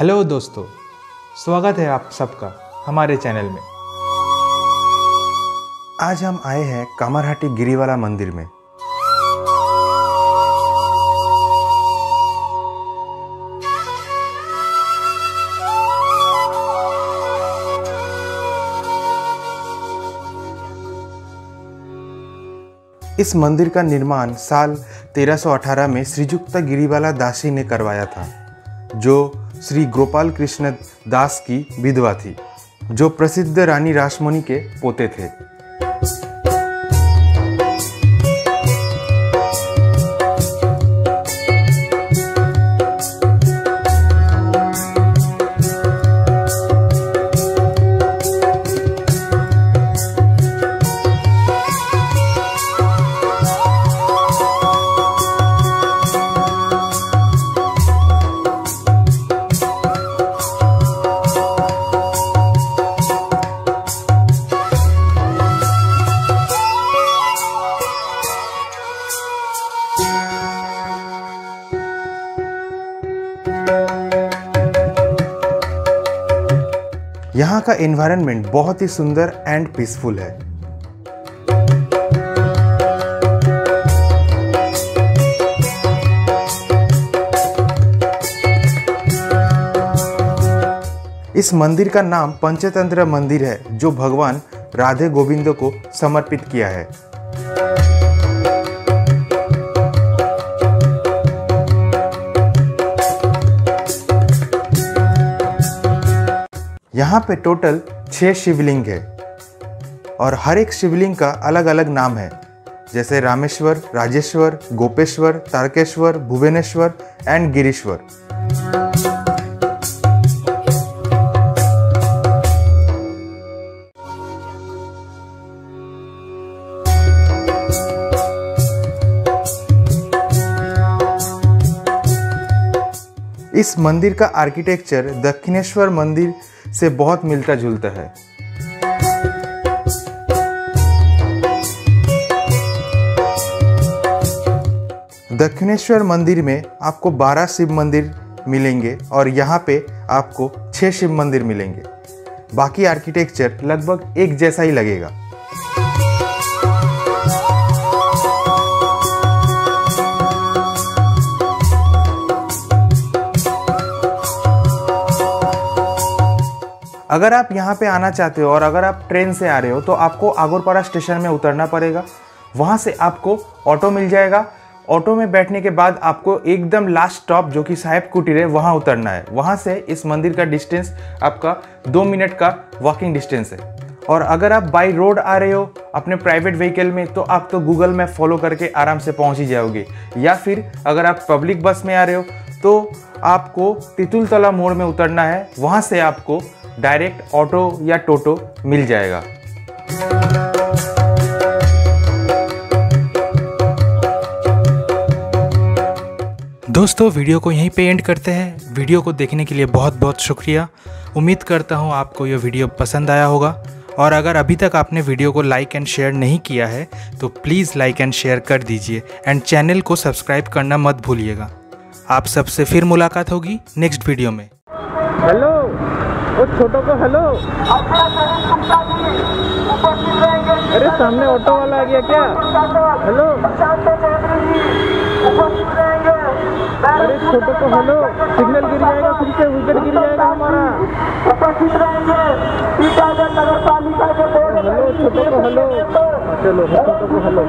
Hello दोस्तों, स्वागत है आप सबका हमारे चैनल में। आज हम आए हैं कामरहाटी गिरिवाला मंदिर में। इस मंदिर का निर्माण साल 1318 में श्रीयुक्त गिरिवाला दासी ने करवाया था, जो श्री गोपाल कृष्णदास की विधवा थी, जो प्रसिद्ध रानी राशमोनी के पोते थे। यहाँ का एनवायरनमेंट बहुत ही सुंदर एंड पीसफुल है। इस मंदिर का नाम पंचतंत्र मंदिर है, जो भगवान राधे गोविंद को समर्पित किया है। यहाँ पे टोटल 6 शिवलिंग है और हर एक शिवलिंग का अलग अलग नाम है, जैसे रामेश्वर, राजेश्वर, गोपेश्वर, तारकेश्वर, भुवनेश्वर एंड गिरीश्वर। इस मंदिर का आर्किटेक्चर दक्षिणेश्वर मंदिर से बहुत मिलता जुलता है। दक्षिणेश्वर मंदिर में आपको 12 शिव मंदिर मिलेंगे और यहाँ पे आपको 6 शिव मंदिर मिलेंगे। बाकी आर्किटेक्चर लगभग एक जैसा ही लगेगा। अगर आप यहाँ पे आना चाहते हो और अगर आप ट्रेन से आ रहे हो तो आपको अगरपाड़ा स्टेशन में उतरना पड़ेगा। वहाँ से आपको ऑटो मिल जाएगा। ऑटो में बैठने के बाद आपको एकदम लास्ट स्टॉप, जो कि साहेब कुटीर है, वहाँ उतरना है। वहाँ से इस मंदिर का डिस्टेंस आपका 2 मिनट का वॉकिंग डिस्टेंस है। और अगर आप बाई रोड आ रहे हो अपने प्राइवेट व्हीकल में तो आप तो गूगल मैप फॉलो करके आराम से पहुँच ही जाओगे, या फिर अगर आप पब्लिक बस में आ रहे हो तो आपको तितुलतला मोड़ में उतरना है। वहाँ से आपको डायरेक्ट ऑटो या टोटो मिल जाएगा। दोस्तों, वीडियो को यहीं पे एंड करते हैं। वीडियो को देखने के लिए बहुत बहुत शुक्रिया। उम्मीद करता हूँ आपको यह वीडियो पसंद आया होगा। और अगर अभी तक आपने वीडियो को लाइक एंड शेयर नहीं किया है तो प्लीज़ लाइक एंड शेयर कर दीजिए एंड चैनल को सब्सक्राइब करना मत भूलिएगा। आप सबसे फिर मुलाकात होगी नेक्स्ट वीडियो में। हेलो छोटो को हेलो। अरे सामने ऑटो वाला आ गया क्या? हेलो। अरे छोटो को हेलो। सिग्नल गिर जाएगा, फिर से विकेट गिर जाएगा हमारा। हेलो छोटो को हेलो। चलो छोटो को हेलो।